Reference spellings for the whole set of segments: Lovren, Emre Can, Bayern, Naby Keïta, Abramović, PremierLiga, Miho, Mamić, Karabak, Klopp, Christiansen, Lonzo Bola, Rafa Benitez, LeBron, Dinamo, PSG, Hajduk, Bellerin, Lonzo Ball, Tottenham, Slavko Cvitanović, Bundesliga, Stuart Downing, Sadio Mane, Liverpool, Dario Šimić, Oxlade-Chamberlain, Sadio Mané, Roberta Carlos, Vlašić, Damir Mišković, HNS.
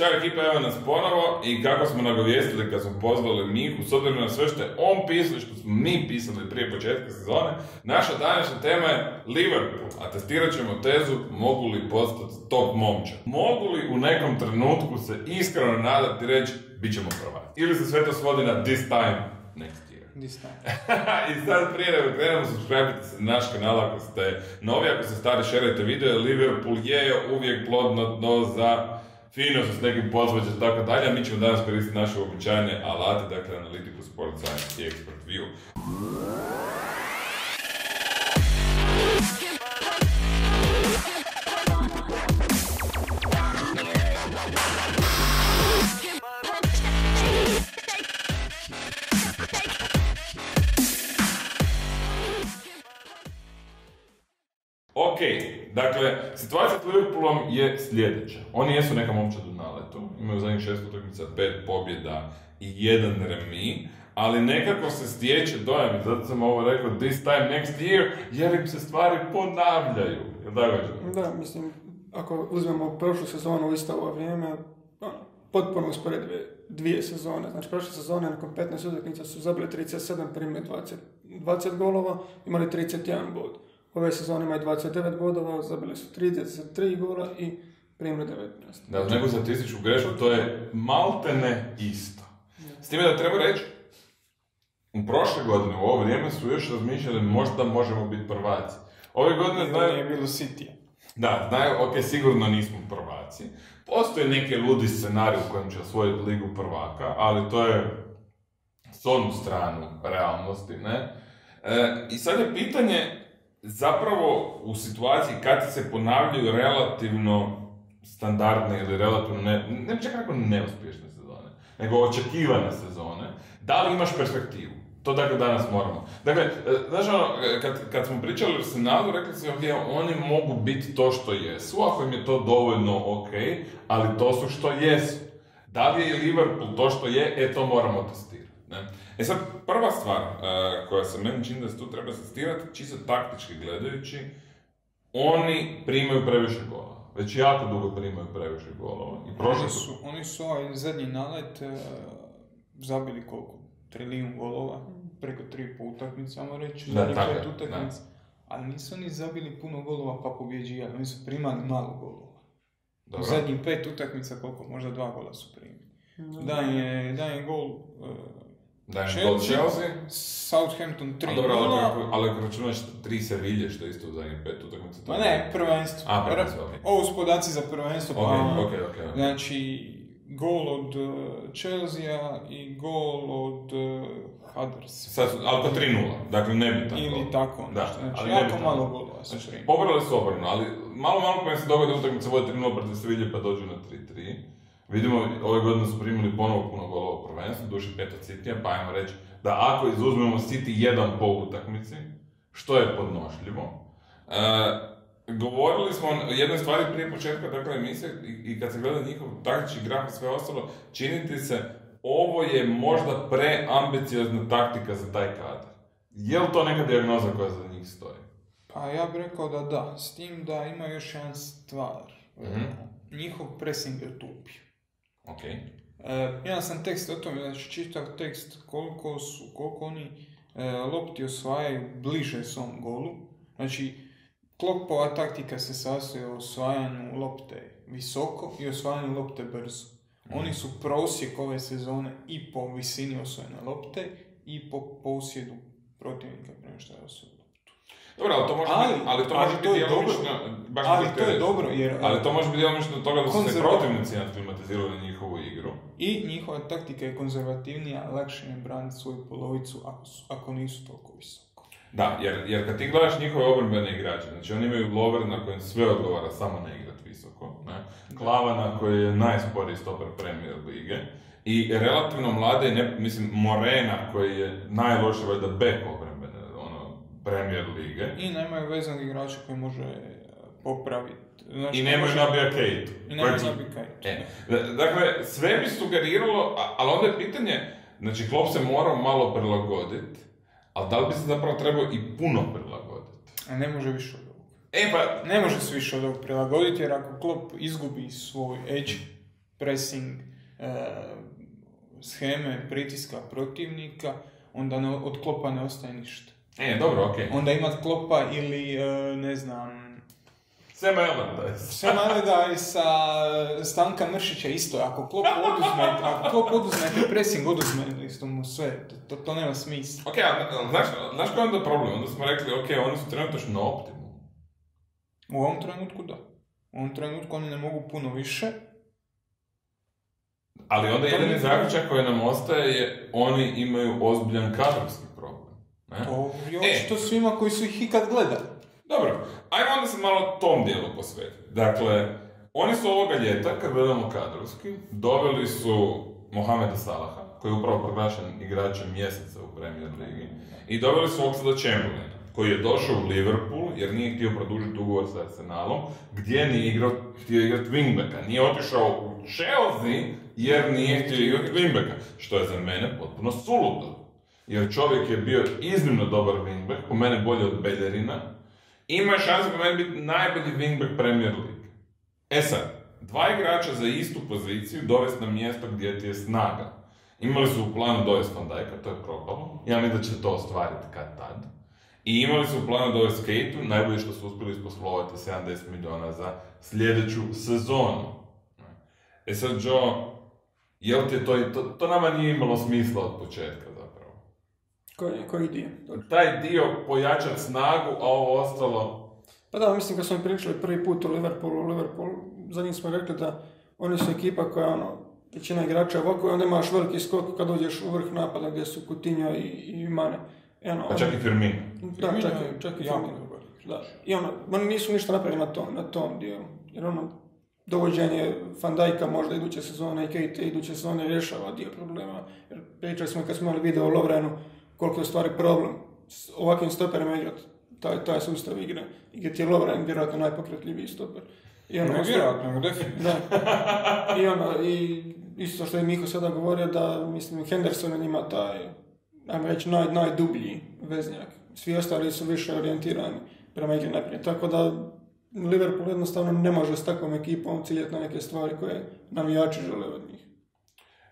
Čak ekipa, evo nas ponovo, i kako smo nagovijestili kad smo pozvali Miku, s obzirom na sve što je on pisao, što smo mi pisali prije početka sezone, naša današnja tema je Liverpool, a testirat ćemo tezu mogu li postati top momčad. Mogu li u nekom trenutku se iskreno nadati i reći bit ćemo prvaci? Ili se sve to svodi na this time next year? I sad prije nego krenemo, subscribe-ite se na naš kanal ako ste novi, ako ste stari, šerajte video, jer Liverpool je uvijek plodno dno za fino se s nekim pozvađa i tako dalje, a mi ćemo danas koristiti naše uobičajene alate, dakle analitiku, sport, science i expert view. Ok, dakle, situacija s Liverpoolom je sljedeća. Oni jesu neka momčad u naletu, imaju zadnjih 6 utakmica 5 pobjeda i 1 remi, ali nekako se stječe dojam, zato sam ovo rekao this time next year, jer im se stvari ponavljaju. Jel' tako? Da, mislim, ako uzmemo prošlu sezonu u isto ovo vrijeme, potpuno usporedbe dvije sezone. Znači, prošle sezone nakon 15 utakmica su zabili 37, primili 20 golova, imali 31 bod. Ove sezone imaju 29 bodova, zabili su 33 gola i primili 19. Da, uz neku statističku grešku, to je maltene isto. S time da treba reći, u prošle godine, u ovo vrijeme su još razmišljali možda možemo biti prvaci. Ove godine znaju... To nije bilo City. Da, znaju, ok, sigurno nismo prvaci. Postoje neki ludi scenarij u kojem će osvojiti ligu prvaka, ali to je s onu stranu realnosti, ne? I sad je pitanje... Zapravo, u situaciji kad se ponavljaju relativno standardne ili relativno ne čak kako neuspješne sezone, nego očekivane sezone, da li imaš perspektivu? To dakle danas moramo. Dakle, znaš ono, kad smo pričali o Arsenalu, rekli smo oni mogu biti to što jesu, ako im je to dovoljno ok, ali to su što jesu. Da li je Liverpool to što je, to moramo testirati. E sad, prva stvar koja se meni čini da se tu treba testirati, čisto taktički gledajući, oni primaju previše golova. Već jako dugo primaju previše golova. Oni su ovaj zadnji nalet zabili koliko? 3 golova, preko 3 po utakmicama reći, zadnjih 5 utakmica. Ali nisu oni zabili puno golova pa pobjeđivali, oni su primali malo golova. U zadnjih 5 utakmica koliko? Možda 2 gola su primili. Dan je gol... Chelsea, Southampton 3 gola. Ali ako računaš 3 Sevilje, što je isto u zadnjih 5 utakmica. Ma ne, prvenstvo. Ovo su podaci za prvenstvo. Znači, gol od Chelsea i gol od Huddersfielda. Ali po 3-0, dakle nebitan gol. Ili tako nešto, znači jako malo golova su primili. Pobrali su obrnu, ali malo kada se dogodi utakmica vode 3-0 protiv Sevilje pa dođu na 3-3. Vidimo, ove godine su primili ponovo puno golova prvenstva, duši 5 od Citya, pa ajmo reći da ako izuzmemo City 1 po utakmici, što je podnošljivo. Govorili smo o jednoj stvari prije početka, dakle emisije, i kad se gleda njihov taktički graf i sve ostalo, čini ti se, ovo je možda preambiciozna taktika za taj kadar. Je li to neka dijagnoza koja za njih stoji? Pa ja bih rekao da da, s tim da ima još jedna stvar. Njihov pressing je utopio. Ja sam tekst o tome, znači čitav tekst koliko oni lopti osvajaju bliže svom golu. Znači, Kloppova taktika se sastoji o osvajanju lopte visoko i osvajanju lopte brzo. Oni su prosjek ove sezone i po visini osvojene lopte i po posjedu protivnika prema što je osvojeno. Dobro, ali to može biti djelomično od toga da su se protivnici aklimatizirali njihovu igru. I njihova taktika je konzervativnija, lakše ne braniti svoju polovicu ako nisu toliko visoko. Da, jer kad ti gledaš njihove obrambene igrače, znači oni imaju Lovren na kojem sve odgovara samo ne igrati visoko, Klava na koji je najsporiji stoper Premier lige, i relativno mlade, mislim Morena koji je najlošiji valjda back obrambene Premier lige. I nemaju vezanog igrača koji može popraviti. I nemaju Naby Keïtu. Dakle, sve bi sugeriralo, ali onda je pitanje, znači Klopp se morao malo prilagoditi, ali da li bi se zapravo trebao i puno prilagoditi? Ne može više od ovog. Ne može se više od ovog prilagoditi, jer ako Klopp izgubi svoj edge, pressing sheme pritiska protivnika, onda od Kloppa ne ostaje ništa. E, dobro, okej. Onda imat Kloppa ili, ne znam... Sema Allardyce. Sema Allardyce Stanka Mršića isto. Ako Klopp oduzme pressing, oduzme isto mu sve. To nema smisla. Ok, ali znaš koji je onda problem? Onda smo rekli, ok, oni su trenutno optimum. U ovom trenutku da. U ovom trenutku oni ne mogu puno više. Ali onda jedini zaključak koji nam ostaje je oni imaju ozbiljan kadrovski problem. To je očito svima koji su ih ikad gledali. Dobro, ajmo onda se malo tom dijelu posvetiti. Dakle, oni su ovoga ljeta, kad gledamo kadrovski, doveli su Mohameda Salaha, koji je upravo proglašen igračem mjeseca u Premier ligi, i doveli su Oxlade-Chamberlaina, koji je došao u Liverpool jer nije htio produžiti ugovor sa Arsenalom, gdje nije htio igrati wingbacka. Nije otišao u Chelsea jer nije htio igrati wingbacka, što je za mene potpuno suludo. Jer čovjek je bio iznimno dobar wingback, po mene bolje od Bellerina, ima šansu po meni biti najbolji wingback Premier League. E sad, dva igrača za istu poziciju dovesti na mjesto gdje ti je snaga. Imali su u planu dovesti Van Dijka, to je propalo. Ja mislim da će to ostvariti kad tad. I imali su u planu dovesti Keïtu, najbolje što su uspjeli isposlovati 70 miliona za sljedeću sezonu. E sad, Joe, jel ti je to nama nije imalo smisla od početka. Koji dio? Taj dio pojačati snagu, a ovo ostalo... Pa da, mislim kad smo pričali prvi put u Liverpoolu, za njih smo rekli da oni su ekipa koja većina igrača ovako, i onda imaš veliki skok kad dođeš u vrh napada gdje su Coutinho i Mane. Pa čak i Firmino. Da, čak i Firmino. I oni nisu ništa napravili na tom dijelu, jer dovođenje Van Dijka možda iduće sezone i Keita iduće sezone rješava dio problema. Jer pričali smo kad smo imali video o Lovrenu, koliko je stvari problem s ovakvim stoperima igrati, taj sustav igre. Igre ti je Lovren vjerojatno najpokretljiviji stoper. Vjerojatno, definitivno. I isto što je Miho sada govorio da, mislim, Henderson ima taj, ajmo reći, najdublji veznjak. Svi ostali su više orijentirani prema igre naprijed. Tako da Liverpool jednostavno ne može s takvom ekipom ciljati na neke stvari koje navijači žele od njih.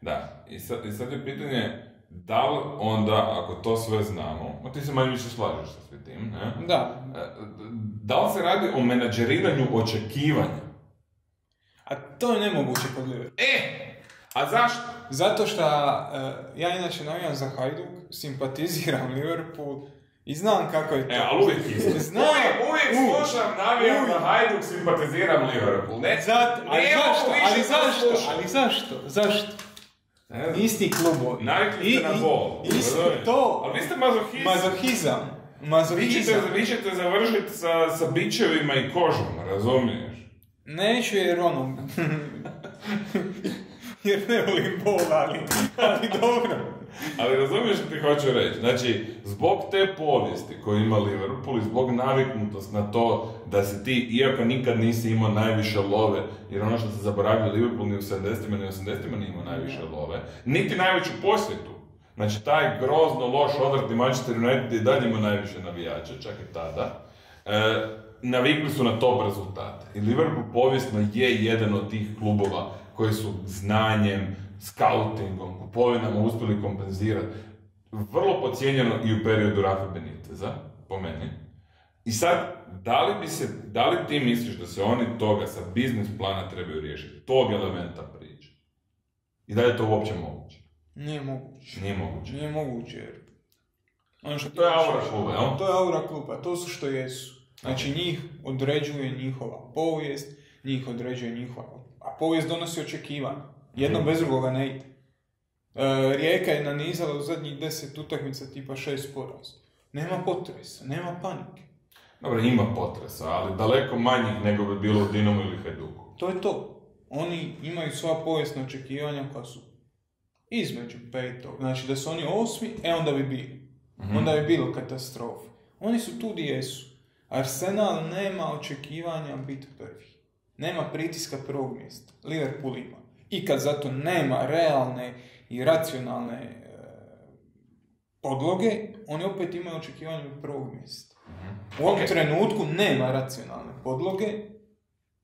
Da, i sad je pitanje... Da li onda, ako to sve znamo, a ti se manje više slažeš sa svim tim, ne? Da. Da li se radi o menadžeriranju očekivanja? A to je nemoguće kod Liverpoola. A zašto? Zato što ja inače navijam za Hajduk, simpatiziram Liverpool i znam kako je to. Ali uvijek isto. Uvijek slušam, navijam za Hajduk, simpatiziram Liverpool. Zašto? Isti klubovi. Navikli ste na bol. Ali vi ste mazohizam. Vi ćete završiti sa bičevima i kožom, razumiješ? Neću jer jer ne volim bol, ali dobro. Ali razumiješ što ti hoću reći. Znači, zbog te povijesti koju ima Liverpool i zbog naviknutost na to da si ti, iako nikad nisi imao najviše love, jer ono što se zaboravio Liverpool ni u 70-ima, ni u 80-ima nije imao najviše love, niti najveću posjetu. Znači, taj grozno loš odvratni Manchester United i dalje imao najviše navijača, čak i tada. Navikli su na top rezultate. I Liverpool povijesno je jedan od tih klubova koji su znanjem, scoutingom, kupovinama uspjeli kompenzirati. Vrlo podcijenjeno i u periodu Rafa Beniteza, po meni. I sad, da li ti misliš da se oni toga sa biznis plana trebaju riješiti, tog elementa priče? I da li je to uopće moguće? Nije moguće, jer... To je aura kluba, jel? To je aura kluba, to su što jesu. Znači, njih određuje njihova povijest, njih određuje njihova... A povijest donosi očekivanja. Jednom bez drugoga ne ide. Rijeka je nanizala u zadnjih 10 utakmica tipa 6 poraza. Nema potresa, nema panike. Dobro, ima potresa, ali daleko manjih nego bi bilo u Dinamu ili Hajduku. To je to. Oni imaju svoja povijesna očekivanja koja su između petog. Znači da su oni osmi, onda bi bili. Onda bi bilo katastrofa. Oni su tu gdje jesu. Arsenal nema očekivanja biti prvi. Nema pritiska prvog mjesta. Liverpool ima. I kad zato nema realne i racionalne podloge, oni opet imaju očekivanje prvog mjesta. U ovom trenutku nema racionalne podloge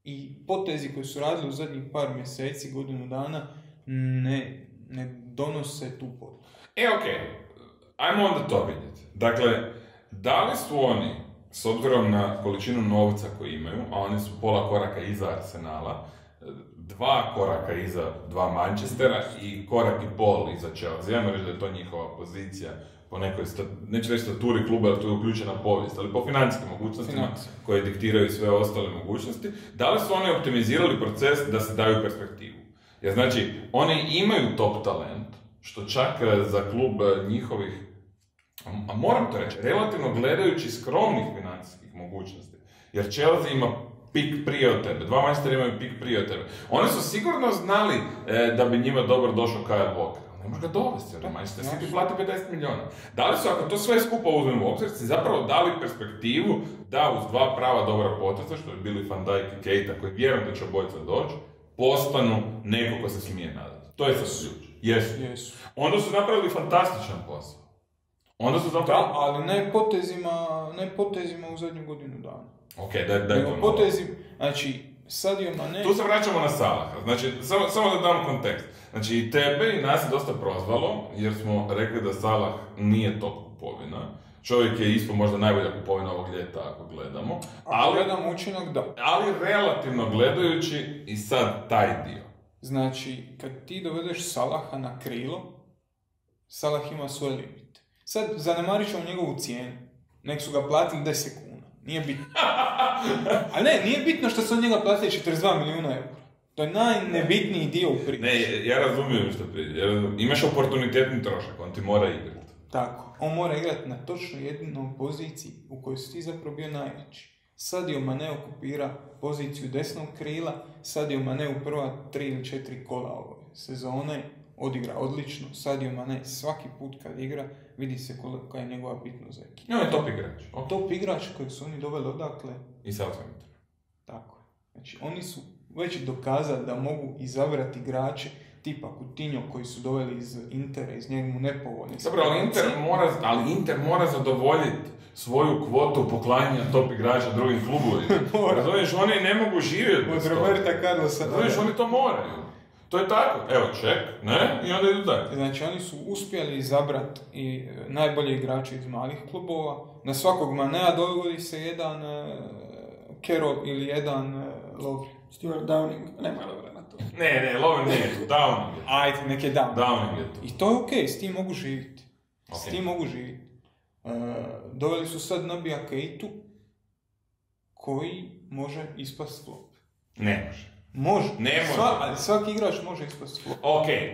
I potezi koji su radili u zadnjih par mjeseci, godinu dana, ne donose tu poruku. Okej, ajmo onda to vidjeti. Dakle, da li su oni, s obzirom na količinu novca koju imaju, a oni su pola koraka iza Arsenala, 2 koraka iza 2 Manchestera i 1,5 iza Chelsea. Ja moram reći da je to njihova pozicija po nekoj, neću reći staturi kluba, jer tu je uključena povijest, ali po financijskim mogućnostima koje diktiraju sve ostale mogućnosti. Da li su oni optimizirali proces da se daju perspektivu? Jer znači, oni imaju top talent, što čak za klub njihovih, a moram to reći, relativno gledajući skromnih financijskih mogućnosti. Jer Chelsea ima pik prije od tebe, 2 Manchester imaju pik prije od tebe. Oni su sigurno znali da bi njima dobro došao Kyle Walker. Ne može ga dovesti, jer Manchester City plati 50 miliona. Da li su, ako to sve skupa uzmemo u obzir, si zapravo dali perspektivu da uz 2 prava dobra poteza, što je bili Van Dijk i Keita, koji vjerujem da će obojica doći, postanu neko ko se smije nadati. To je sasvim ključ. Onda su napravili fantastičan posao. Onda su zapravo... Da, ali ne potezima u zadnju godinu dana. Okej, daj to malo. Znači, Sadio Mane... Tu se vraćamo na Salaha. Znači, samo da dam kontekst. Znači, i tebe i nas je dosta prozvalo, jer smo rekli da Salah nije top kupovina. Čovjek je isto možda najbolja kupovina ovog ljeta, ako gledamo. Ako gledamo učinak, da. Ali relativno gledajući i sad taj dio. Znači, kad ti dovedeš Salaha na krilo, Salah ima svoj limit. Sad, zanemari ćemo njegovu cijenu. Nek su ga platili 10 kuna. Nije bitno. Ali ne, nije bitno što su od njega platili 42 milijuna eura. To je najnebitniji dio u priči. Ne, ja razumijem što prije. Imaš oportunitetni trošak, on ti mora igrati. Tako, on mora igrati na točno jedinoj poziciji u kojoj si ti zapravo bio najveći. Sadio Mane okupira poziciju desnog krila, Sadio Mane u prva 3 ili 4 kola ove sezone odigra odlično. Sadio Mane svaki put kad igra vidi se kolika je njegova bitnost za ekipu. On je top igrač. Top igrač kojeg su oni doveli odakle? I Southampton. Tako je. Znači, oni su već dokazali da mogu izabrati igrače tipa Coutinho koji su doveli iz Intera, iz njemu nepovoljnih. Dobro, ali Inter mora zadovoljiti svoju kvotu poklanjanja top igrača drugim klubovima. Razumiješ, oni ne mogu živjeti. Od Roberta Carlosa. Razumiješ, oni to moraju. To je tako. Evo, ček, ne, i onda idu dalje. Znači, oni su uspjeli izabrati i najbolje igrače iz malih klubova. Na svakog Manea dovodi se jedan Carroll ili jedan Lovren. Stuart Downing, nema Lovren. Ne, Lovren nije tu, Downing je tu. Ajde, nek je Downing. Downing je tu. I to je okej, s tim mogu živjeti. S tim mogu živjeti. Doveli su sad Nabija Keïtu, koji može ispast flop. Ne može. Može. Ne može. Svaki igrač može ispast flop. Okej,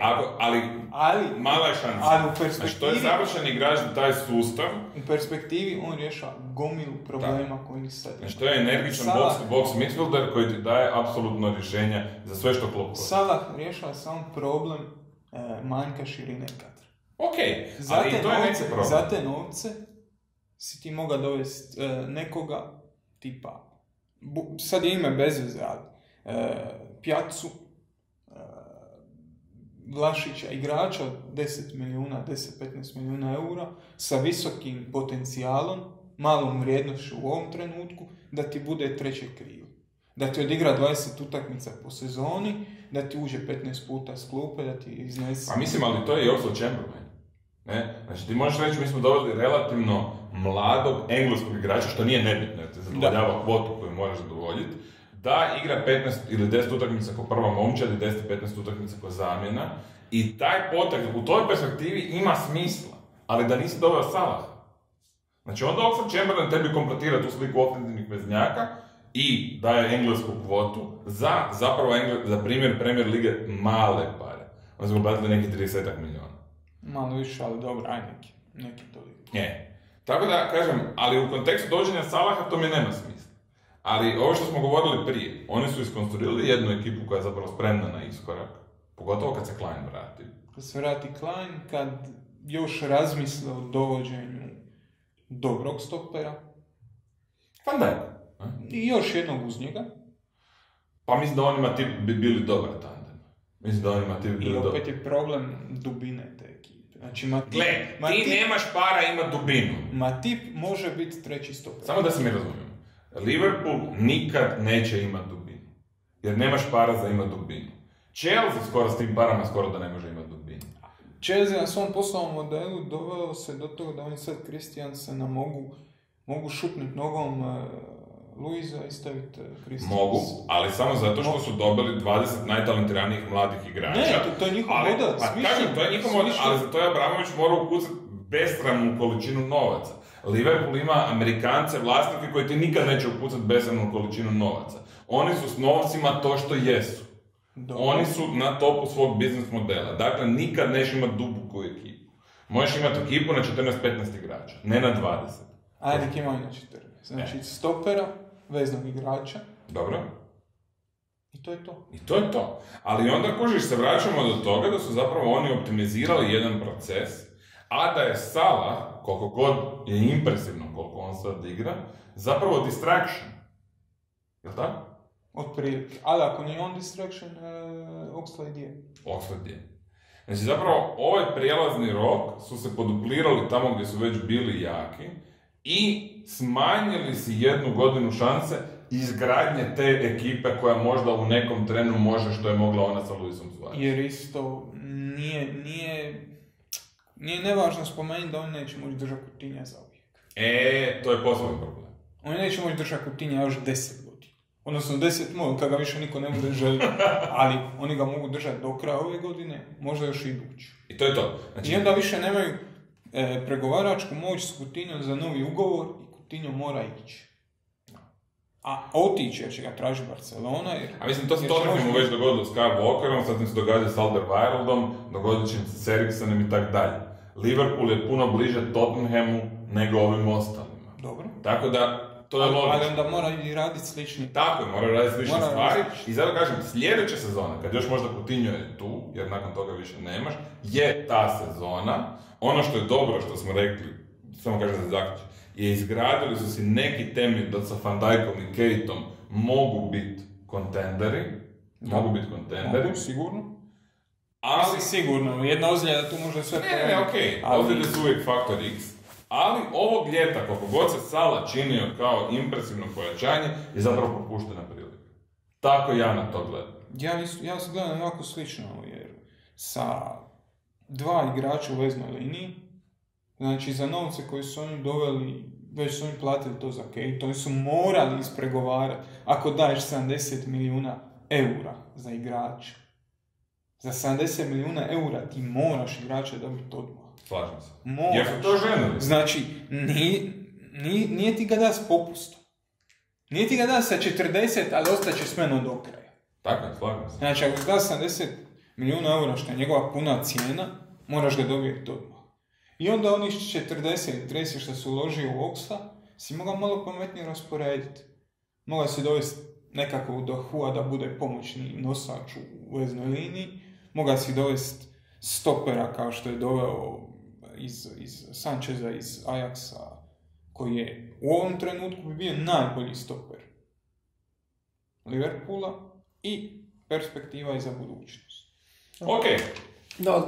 ali mala je šansa. Ali u perspektivi... Znači, to je završen igrač na taj sustav. U perspektivi on rješava gomilu problema koji ni sad ima. Znači, to je energičan box-to-box midfielder koji ti daje apsolutno rješenja za sve što Klopp hoće. Salah rješava samo problem manjka širine kadra. Okej, ali i to je neki problem. Za te novce si ti mogao dovesti nekoga tipa... Sad je ime bez veze, ali... Pjacu, Vlašića, igrača 10 milijuna, 10-15 milijuna eura sa visokim potencijalom, malom vrijednošću u ovom trenutku, da ti bude treće krilo. Da ti odigra 20 utakmica po sezoni, da ti uđe 15 puta s klupe, da ti iznese... Pa mislim, ali to je i Oxlade-Chamberlain. Znači, ti možeš reći, mi smo doveli relativno mladog engleskog igrača, što nije nebitno, jer te zadovoljava kvotu koju moraš zadovoljiti, da igra 15 ili 10 utakmica kao prva momčad i 10-15 utakmica kao zamjena i taj potek u toj perspektivi ima smisla, ali da nisi doveo Salaha. Znači onda Oxlade-Chamberlain tebi kompletira tu sliku ofenzivnih veznjaka i daje englesku kvotu za zapravo za primjer Premier Lige male pare. Oni su platili neki 30 miliona. Malo više, ali dobro, aj neki toliko. Ne. Tako da, kažem, ali u kontekstu dođenja Salaha to mi nema smisla. Ali ovo što smo govorili prije, oni su iskonstruirali jednu ekipu koja je zapravo spremna na iskorak, pogotovo kad se Klein vrati. Kad se vrati Klein, kad još razmisle o dovođenju dobrog stopera. Van Dijk. I još jednog uz njega. Pa mislim da on ima tip bi bili dobar tandem. Mislim da on ima tip bi bili dobar. I opet je problem dubine te ekipe. Znači, ti nemaš para, ima dubinu. Matip može biti treći stoper. Samo da se mi razumijemo. Liverpool nikad neće imati dubinu. Jer nemaš para za imati dubinu. Chelsea skoro s tim parama skoro da ne može imati dubinu. Chelsea na svom poslovnom modelu doveo se do toga da oni sad Christiansena mogu šupnuti nogom Luisa i staviti Christiansen. Mogu, ali samo zato što su dobili 20 najtalentiranijih mladih igrača. Ne, to je njihov model. Kažem, to je njihov model, ali zato je Abramović morao ukucati besramnu količinu novaca. Liverpool ima Amerikance, vlasnike koji ti nikad neće upucati besramnu količinu novaca. Oni su s novcima to što jesu. Oni su na topu svog biznes modela. Dakle, nikad neš imati duboku ekipu. Možeš imati ekipu na 14-15 igrača, ne na 20. Ajde, nek imaju na 14. Znači, stopera, veznog igrača. Dobro. I to je to. I to je to. Ali onda, kužiš, se vraćamo do toga da su zapravo oni optimizirali jedan proces, a da je Salah, koliko god je impresivno koliko on sad igra, zapravo distraction. Jel' tako? Otprilike. Ali ako nije on distraction, Oxlade je. Oxlade je. Znači zapravo ovaj prijelazni rok su se poduplirali tamo gdje su već bili jaki i smanjili si jednu godinu šanse izgradnje te ekipe koja možda u nekom trenu može što je mogla ona sa Luisom Suarez. Jer isto nije nevažno spomenuti da on neće moći držati Coutinha za uvijek. To je poslovni problem. On neće moći držati Coutinha još 10 godina. Odnosno 10 možda, kada ga više niko ne bude želio. Ali oni ga mogu držati do kraja ove godine, možda još i idući. I to je to. I onda više nemaju pregovaračku moć s Coutinhom za novi ugovor i Coutinho mora ići. A otići jer će ga traži Barcelona jer... A mislim, to se toliko mu već dogodilo s Kyle Walkerom, sad im se događa s Alderweireldom, dogodit će im se s Eriksenom i tako dalje. Liverpool je puno bliže Tottenhamu nego ovim ostalima. Dobro. Tako da, to je logično. Ali onda mora i raditi slični... Tako je, mora raditi slične stvari. I zato kažem, sljedeća sezona, kad još možda Coutinho je tu, jer nakon toga više nemaš, je ta sezona. Ono što je dobro, što smo rekli, samo kažem za zaključak, je izgradili su si neki temelj da sa Van Dijkom i Keïtom mogu biti kontenderi. Mogu biti kontenderi. Mogu, sigurno. Ali sigurno, jedna ozljeda tu može sve... Ne, okej, ozljede su uvijek faktor X. Ali ovog ljeta, koliko god se Salah činio kao impresivno pojačanje, je zapravo propuštena prilika. Tako ja na to gledam. Ja se gledam jako slično, jer sa dva igrača u veznoj liniji, znači za novce koji su oni doveli, već su oni platili to za Keïtu, oni su morali ispregovarati. Ako daješ 70 milijuna eura za igrača, za 70 milijuna eura ti moraš igrača dobiti odmah. Slažem se. Moraš. Jer su to želili. Znači, nije ti ga da s popustom. Nije ti ga da sa 40, ali ostaće s menom do kraja. Tako je, slažem se. Znači, ako da 70 milijuna eura, što je njegova puna cijena, moraš ga dobiti odmah. I onda onih 40-30 što se uložio u Oxla, si mogao malo pametnije rasporediti. Mogao si dovesti nekako do Hua da bude pomoćni nosač u veznoj liniji. Mogao si dovesti stopera kao što je doveo iz Sancheza, iz Ajaxa, koji je u ovom trenutku bi bio najbolji stoper Liverpoola i perspektiva i za budućnost. Ok. Da,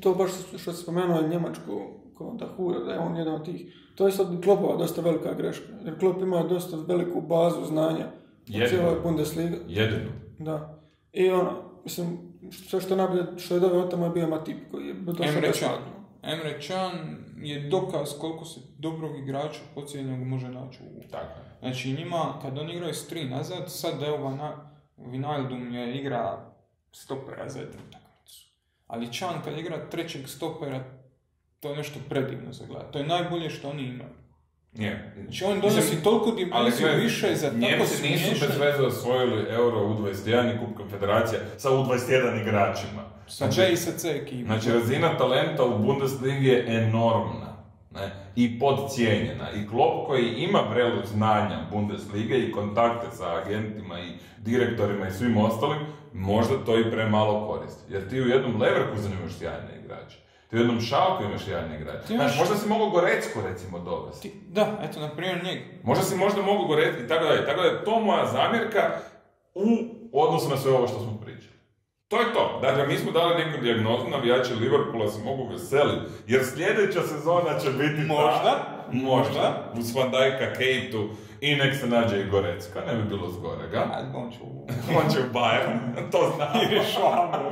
to baš što se spomenuo njemačku kontahura, da je on jedan od tih. To je sad Kloppova dosta velika greška, jer Klopp ima dosta veliku bazu znanja u cijeloj Bundesliga. Jedino. Da. I ono, mislim, sve što je nabilje, što je doveo tamo je bio Matip, koji je došao Emre Can. Emre Can je dokaz koliko se dobrog igrača pocijenjenog može naći u... Tako. Znači njima, kad on igraju s tri nazad, sad da je Vinaldum je igra stopera za jedan tako. Ali Can kad igra trećeg stopera, to je nešto predivno za gledati. To je najbolje što oni imaju. Znači on donosi toliko dimenziju više za tako smiješno. Njemci nisu bez veze osvojili Euro U21 i Kup Konfederacija sa U21 igračima. Sa J i sa C ekipa. Znači razina talenta u Bundesligi je enormna. I podcijenjena. I Klopp koji ima vrelu znanja Bundeslige i kontakte sa agentima i direktorima i svim ostalim, možda to i premalo koristi. Jer ti u jednom Leverkusenu imaš sjajne igrače. Ti u jednom Schalke imaš sjajne igrače. Znaš, možda si mogao Gorecku recimo dovesti. Da, eto, na primjer njega. Možda si možda mogao Gorecku i tako da je to moja zamjerka u odnosu na sve ovo što smo pričali. To je to. Dakle, mi smo dali neku dijagnozu, navijači Liverpoola se mogu veseliti, jer sljedeća sezona će biti možda, uz Van Dijka, Keïtu, i nek se nađe i Goretzka, ne bi bilo zgorega. On će u Bayern, to znamo. I rješavamo.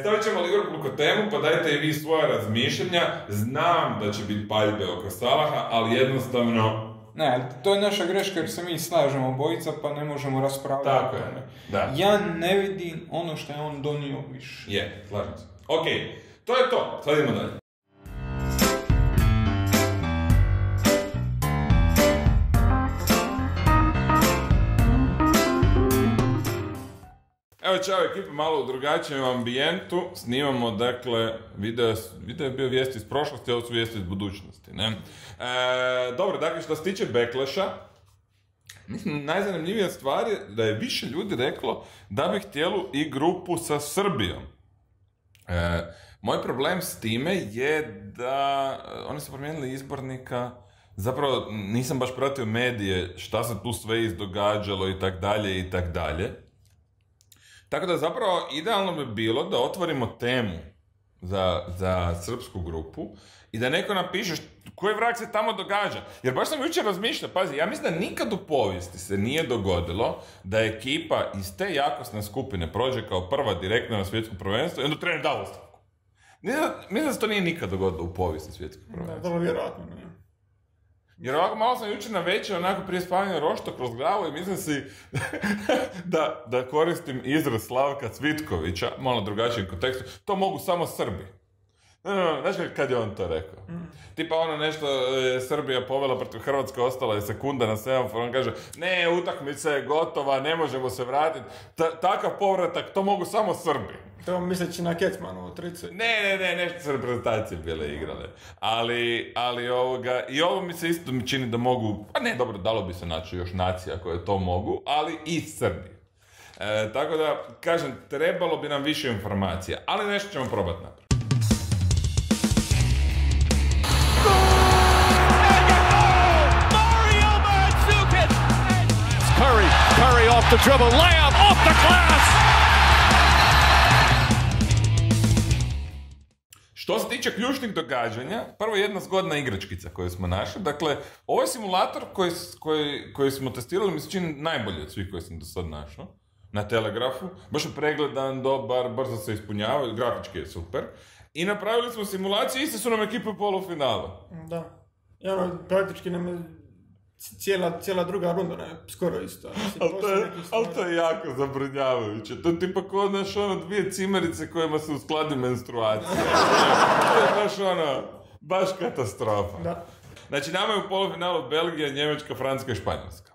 Stavit ćemo Liverpool kod temu, pa dajte i vi svoje razmišljenja. Znam da će biti paljbe oko Salaha, ali jednostavno... Ne, to je naša greška jer se mi slažemo obojica pa ne možemo raspravljati. Tako je, da. Ja ne vidim ono što je on donio više. Je, slažem se. Ok, to je to, sad idemo dalje. Evo čao ekipa, malo u drugačijem ambijentu, snimamo, dakle, video je bio vijest iz prošlosti, ovo su vijesti iz budućnosti, ne? Dobro, dakle, što se tiče backlasha, mislim, najzanimljivija stvar je da je više ljudi reklo da bi htjeli i grupu sa Srbijom. Moj problem s time je da oni su promijenili izbornika, zapravo nisam baš pratio medije šta se tu sve izdogađalo i tak dalje. Tako da zapravo idealno bi bilo da otvorimo temu za srpsku grupu i da neko napiše koji vrag se tamo događa. Jer baš sam jučer razmišljao, pazi, ja mislim da nikad u povijesti se nije dogodilo da ekipa iz te jakosne skupine prođe kao prva direktno na svjetsko prvenstvo i onda trener da ostavku. Mislim da se to nije nikad dogodilo u povijesti svjetskog prvenstva. Dobro, vjerojatno nije. Jer ovako malo sam jučer na večer, onako prije spavanja rošto kroz glavu i mislim si da koristim izraz Slavka Cvitkovića, malo drugačijem kontekstu, to mogu samo Srbi. Znaš kad je on to rekao? Tipa ono nešto, Srbija povela protiv Hrvatske, ostala je sekunda na semaforu, on kaže, ne, utakmica je gotova, ne možemo se vratiti, takav povratak, to mogu samo Srbi. To misleći na Kecmanovo, 30. Ne, nešto su reprezentacije bile igrale. Ali ovoga, i ovo mi se isto mi čini da mogu, pa ne, dobro, dalo bi se naći još nacija koje to mogu, ali i Srbi. Tako da, kažem, trebalo bi nam više informacija, ali nešto ćemo probati napraviti. Curry off the dribble, layup off the glass! Što se tiče ključnih događanja, prvo jedna zgodna igračkica koju smo našli. Dakle, ovaj simulator koji smo testirali mi se čini najbolji od svih koji sam do sad našao na Telegrafu. Baš je pregledan, dobar, brzo se ispunjava, grafički je super. I napravili smo simulaciju, iste su nam ekipe polufinala. Da. Ja, praktički nam je cijela druga runda, ne, skoro isto. Ali to je jako zabrinjavajuće. To je tipa kao, znaš, ono, dvije cimerice kojima se uskladi menstruacija. To je baš ono, baš katastrofa. Znači, nama je u polufinalu Belgija, Njemačka, Francuska i Španjolska.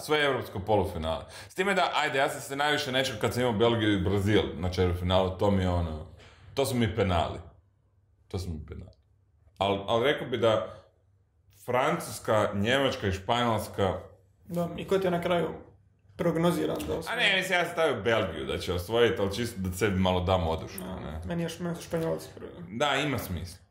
Sve evropsko polufinale. S time da, ajde, ja sam se najviše nečekao kad sam imao Belgiju i Brazil na četvrtfinalu, to mi je ono, to su mi penali. Ali rekao bi da Francuska, Njemačka i Španjolska... Da, i ko ti je na kraju prognoziran da osvoji? A ne, mislim, ja sam stavio Belgiju da će osvojiti, ali čisto da sebi malo dam odušu. Meni je Španjolski prvi. Da, ima smisla.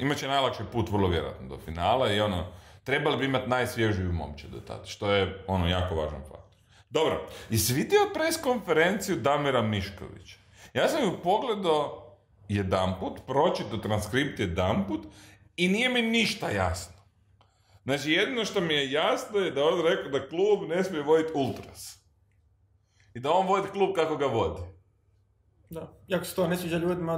Imaće najlakši put, vrlo vjerojatno, do finala i ono, trebali bi imati najsvježiju momče do tada, što je ono jako važan faktor. Dobro, jesi vidio press konferenciju Damira Miškovića? Ja sam ju pogledao jedanput, pročitao transkript jedanput i nije mi ništa jasno. Znači, jedino što mi je jasno je da on rekao da klub ne smije voditi ultras. I da on vodi klub kako ga vodi. Da, ako se to ne sviđa ljudima,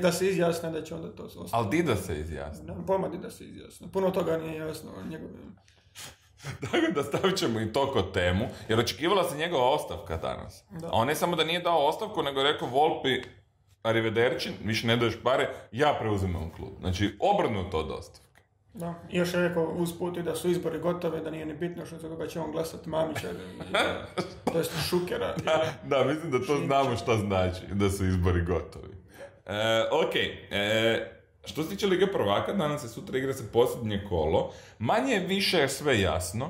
da se izjasne, da će onda to ostati. Ali di da se izjasne? Poma di da se izjasne. Puno toga nije jasno od njegove... Dakle, da stavit ćemo i to kod temu, jer očekivala se njegova ostavka danas. A on ne samo da nije dao ostavku, nego je rekao Volpi, arrivederci, više ne daješ pare, ja preuzimam klub. Znači, obrnuto od ostavke. Da, i još je rekao usput i da su izbori gotove, da nije ni bitno što za koga će on glasati Mamića, to je Šukera. Da, mislim da to znamo šta znači, da su izbori gotovi. Ok, što se tiče Liga prvaka, danas se sutra igra se posljednje kolo, manje je više sve jasno,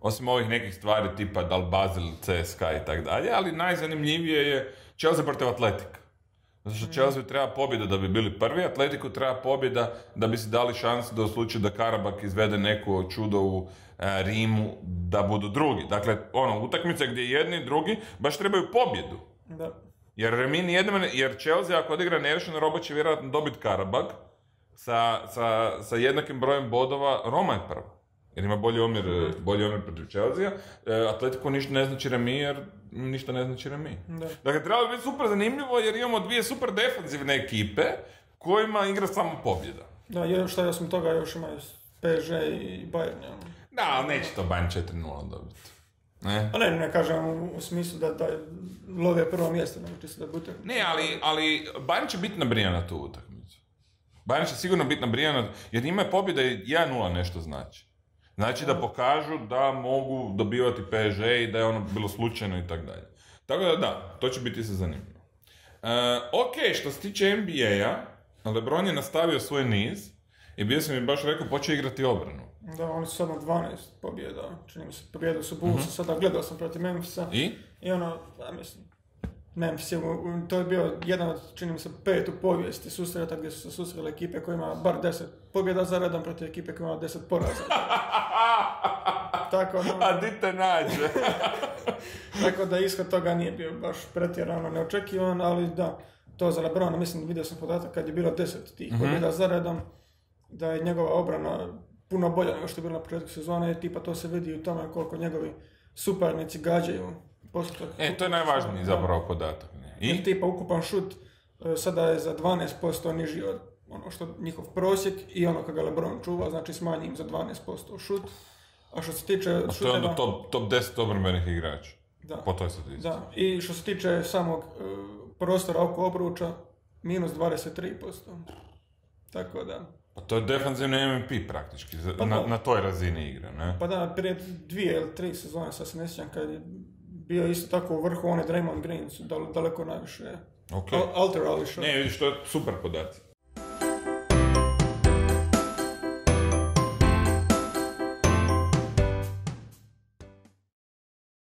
osim ovih nekih stvari tipa Dal Basel, CSKA i tak dalje, ali najzanimljivije je Chelsea protiv Atletika. Zato što Chelsea treba pobjeda da bi bili prvi, Atletiku treba pobjeda da bi si dali šansu da u slučaju da Karabak izvede neko čudo u Rimu da budu drugi. Dakle, ono, utakmice gdje jedni i drugi baš trebaju pobjedu. Da. Jer mi nijednom, jer Chelsea ako odigra nerešeno, Robo će vjerojatno dobiti Karabag sa jednakim brojem bodova, Roma je prva. Jer ima bolji omjer protiv Chelsea, Atletico ništa ne znači remi jer ništa ne znači remi. Da. Dakle, trebalo bi biti super zanimljivo jer imamo dvije super defensivne ekipe kojima igra samo pobjeda. Da, jer šta je osim toga još imaju PSG i Bayern. Ja. Da, ali neće to Bayern 4-0 dobiti. Ne? A ne kažem u smislu da love prvo mjesto, nego će se da buter. Ne, ali Bayern će biti nabrijan na tu utakmicu. Bayern će sigurno biti nabrijan jer njima pobjeda 1-0 nešto znači. Znači da pokažu da mogu dobivati PSG i da je ono bilo slučajno i tako dalje. Tako da da, to će biti se zanimljivo. Ok, što se tiče NBA-a, LeBron je nastavio svoj niz i bio sam mi baš rekao, počeo igrati obranu. Da, oni su sad na 12 pobjeda, čini mi se, pobjedao su Bullsa, sada gledao sam protiv Memphisa. I ono, da mislim, Memphis je, to je bio jedan od, čini mi se, 5 u povijesti susreta gdje su se susrele ekipe koja ima bar 10 pobjeda za redom protiv ekipe koja ima 10 poraza. Tako, no, a di te nađe? Tako da ishod toga nije bio baš pretjerano neočekivan, ali da, to za LeBrona, mislim, vidio sam podatak kad je bilo 10 tih pobjeda za redom, da je njegova obrana puno bolja nego što je bila na početku sezone, tipa to se vidi u tome koliko njegovi suparnici gađaju. To je najvažniji zapravo podatak. Jer tipa ukupan šut sada je za 12% niži od ono što njihov prosjek i ono kada LeBron čuva, znači smanji im za 12% šut. A što se tiče šuteva... To je onda top 10 obrambenih igrača. Da. Po toj statistici. Da. I što se tiče samog prostora oko obruča, minus 23%. Tako da... Pa to je defensivni MVP praktički, pa na toj razini igre, ne? Pa da, prije 2 ili 3 sezone, sad se ne sjećam, kad je bio isto tako u vrhu, on je Draymond Green, su daleko najviše alterali što... Ne, vidiš, to je super podaci.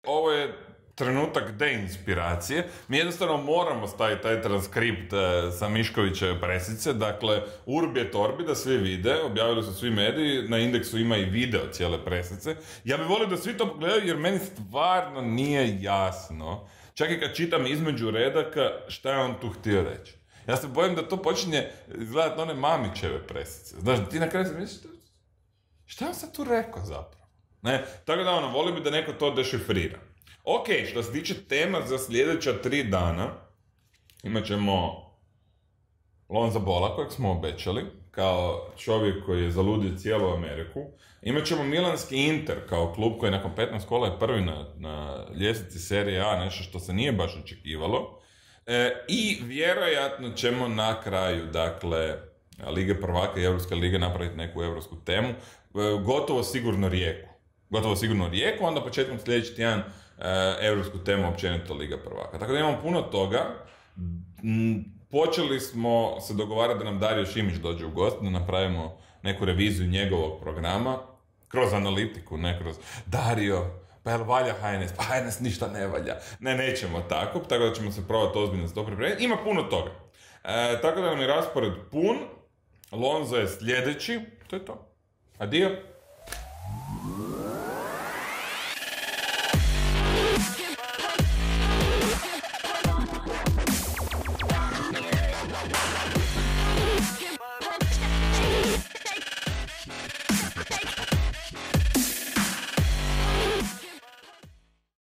Ovo je trenutak deinspiracije. Mi jednostavno moramo staviti taj transkript sa Miškovićeve presice, dakle Urbi et Orbi, da svi vide, objavili su svi mediji, na Indeksu ima i video cijele presice. Ja bih volio da svi to pogledaju jer meni stvarno nije jasno, čak i kad čitam između redaka, šta je on tu htio reći. Ja se bojim da to počinje izgledati one Mamićeve presice. Znaš, ti na kraju se misliš, šta je on sad tu rekao zapravo? Ne? Tako da ono, volio bi da neko to dešifrira. Ok, što se tiče tema za sljedeća 3 dana, imat ćemo Lonza Bola, kojeg smo obećali, kao čovjek koji je zaludio cijelu Ameriku. Imat ćemo Milanski Inter kao klub koji nakon 15 kola je prvi na ljestvici Serije A, nešto što se nije baš očekivalo. I vjerojatno ćemo na kraju, dakle, Lige prvaka i Europske lige napraviti neku europsku temu, gotovo sigurno Rijeku, onda početkom sljedeći tjedan evropsku temu općenito Liga prvaka. Tako da imamo puno toga. Počeli smo se dogovarati da nam Dario Šimić dođe u gost, da napravimo neku reviziju njegovog programa, kroz analitiku, ne kroz Dario, pa jel valja HNS? Pa HNS ništa ne valja. Ne, nećemo tako, tako da ćemo se probati ozbiljno s to pripremiti. Ima puno toga. Tako da nam je raspored pun, Lonzo je sljedeći, to je to. Adio.